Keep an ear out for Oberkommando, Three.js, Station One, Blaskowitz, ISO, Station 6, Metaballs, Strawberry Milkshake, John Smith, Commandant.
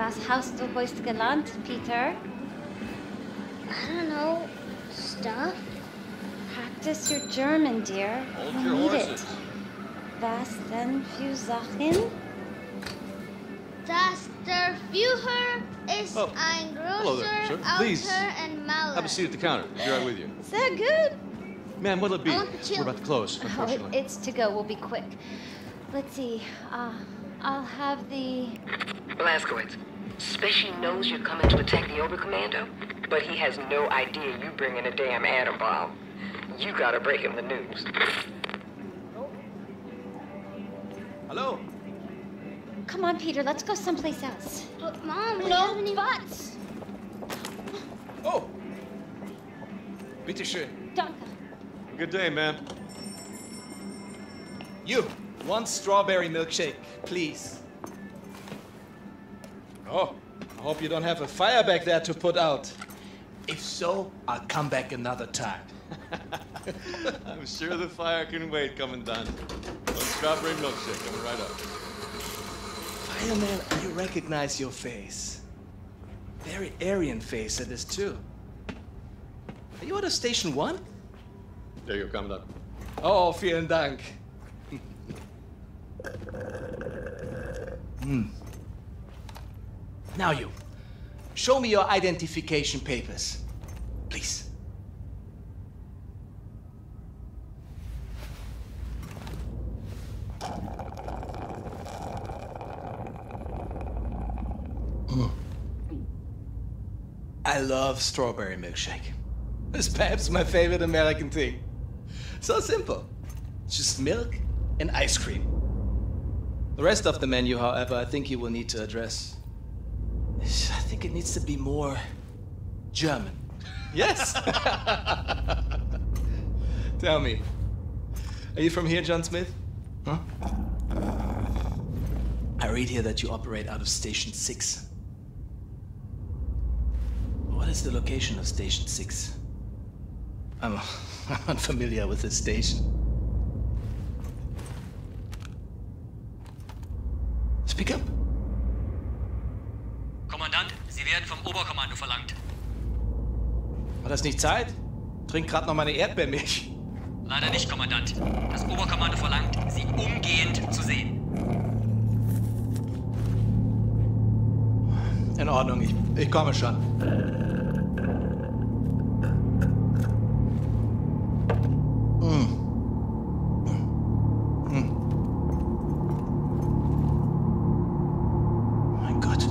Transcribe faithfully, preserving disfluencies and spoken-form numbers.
Was hast du heute gelernt, Peter? I don't know. Stuff? Practice your German, dear. Hold you your need horses. It. Was denn für Sachen? Das der Führer ist oh. ein großer Autor and Maler. Have a seat at the counter. Be right with you. Is that good? Ma'am, what'll it be? We're about to close, unfortunately. Oh, it, it's to go. We'll be quick. Let's see. Uh, I'll have the... Blaskowitz, Specie knows you're coming to attack the Oberkommando, but he has no idea you bring in a damn atom bomb. You gotta break him the news. Hello? Come on, Peter, let's go someplace else. But, Mom, we no don't have any... Oh! Bitte schön. Danke. Good day, ma'am. You, one strawberry milkshake, please. Oh, I hope you don't have a fire back there to put out. If so, I'll come back another time. I'm sure the fire can wait, Commandant. One strawberry milkshake coming right up. Fireman, you recognize your face. Very Aryan face it is, too. Are you out of Station One? There you go, Commandant. Oh, vielen Dank. Hmm. Now you, show me your identification papers, please. Mm. I love strawberry milkshake. It's perhaps my favorite American thing. So simple. Just milk and ice cream. The rest of the menu, however, I think you will need to address. I think it needs to be more German. Yes! Tell me, are you from here, John Smith? Huh? I read here that you operate out of Station six. What is the location of Station six? I'm, I'm unfamiliar with this station. Speak up. Kommandant, Sie werden vom Oberkommando verlangt. War das nicht Zeit? Trink gerade noch meine Erdbeermilch. Leider nicht, Kommandant. Das Oberkommando verlangt, Sie umgehend zu sehen. In Ordnung, ich, ich komme schon. Mm. Mm. Mein Gott.